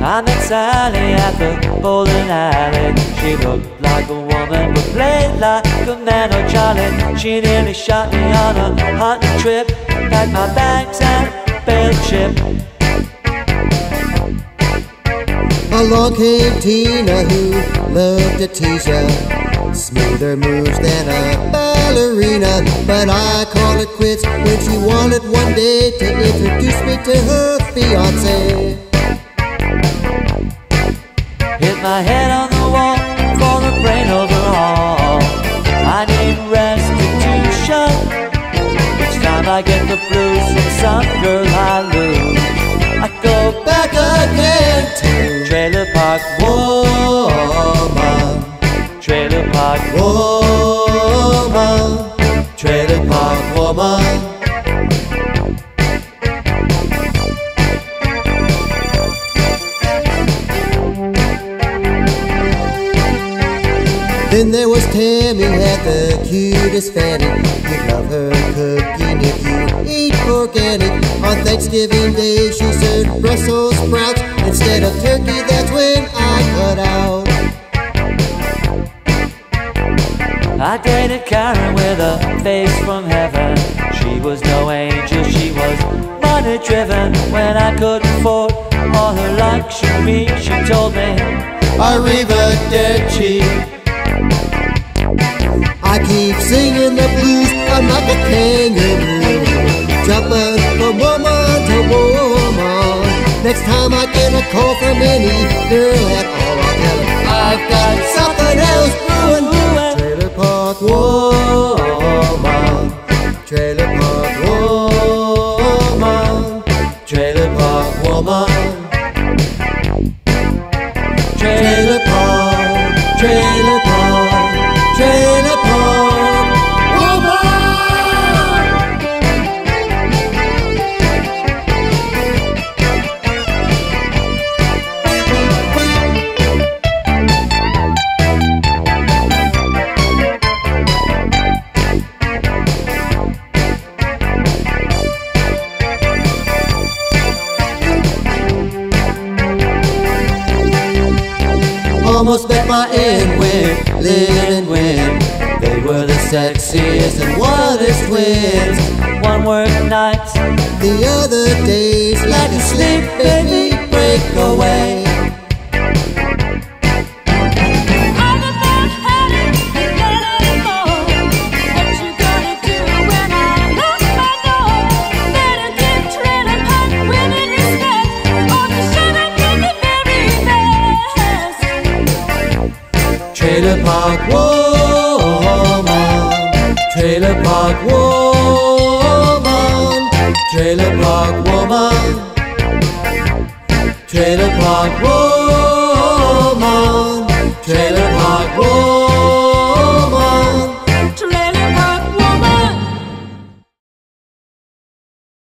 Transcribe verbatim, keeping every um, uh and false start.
I met Sally at the bowling alley. She looked like a woman but played like a man, oh Charlie. She nearly shot me on a hot trip. Packed my bags and bailed the ship. Along came Tina who loved to tease ya smoother moves than a ballerina. But I call it quits when she wanted one day to introduce me to her fiancé. Hit my head on the wall for a brain overhaul. I need restitution. Each time I get the blues from some girl I lose, I go back again to Trailer Park Woman, Trailer Park Woman, Trailer Park Woman. Then there was Tammy who had the cutest fanny. You'd love her cooking if you eat organic. On Thanksgiving Day she served Brussels sprouts instead of turkey, that's when I cut out. I dated Karen with a face from heaven. She was no angel, she was money driven. When I couldn't afford all her luxury, she told me arrivederci. I keep singing the blues, I'm like a kangaroo, jumping from woman to woman. Next time I get a call from any girl at all, I tell her I've got something else brewing. Trailer Park Woman, Trailer Park Woman, Trailer Park Woman, Trailer Park, Trailer Park, Trailer Park. Almost met my end with Lynn and Wynn. They were the sexiest and wildest twins. One worked nights, the other days. Like a sleep baby breakaway. I'm about honey, you get any more. What you gonna do when I lock my door? Better give Trailer Park women respect, or be sure that they get married fast. Trailer Park Woman, Trailer Park Woman, Trailer Park Woman, Trailer Park Woman.